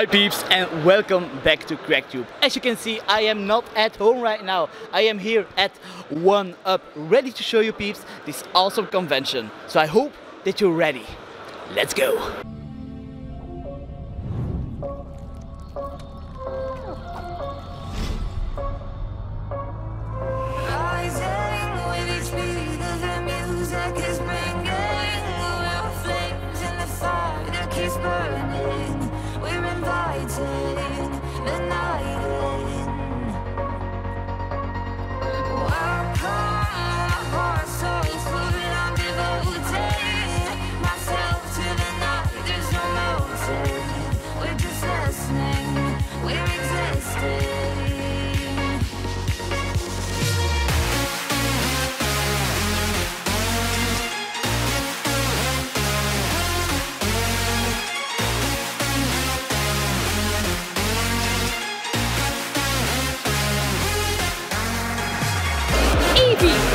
Hi peeps and welcome back to CrackTube. As you can see, I am not at home right now. I am here at 1UP, ready to show you peeps this awesome convention. So I hope that you're ready. Let's go!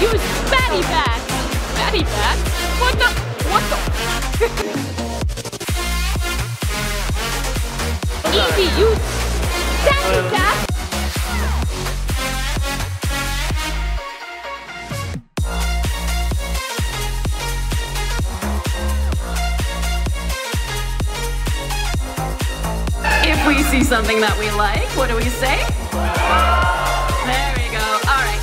Use Batty Bag! Batty Bag? What the? Evie, use Batty Bag! If we see something that we like, what do we say? There we go. Alright.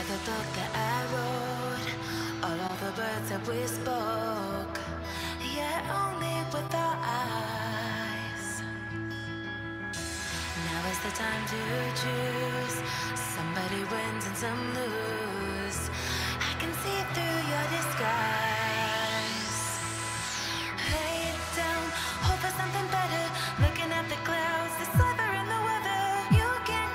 The book that I wrote, all of the words that we spoke, yet only with our eyes. Now is the time to choose. Somebody wins and some lose. I can see through your disguise. Lay it down, hope for something better. Looking at the clouds, the silver in the weather. You can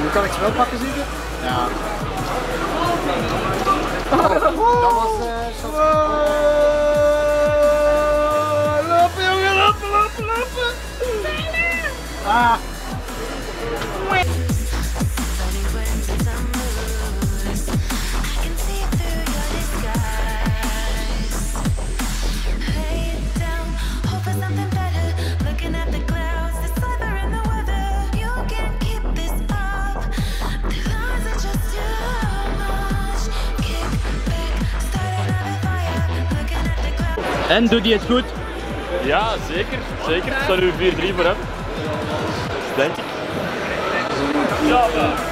Hoe kan ik ze wel pakken zitten? Ja. Oh, dat was shot. Lopen jongen, lopen! Ah! En doet hij het goed? Ja, zeker. Zeker. Het staat nu 4-3 voor hem. Denk ik. Ja.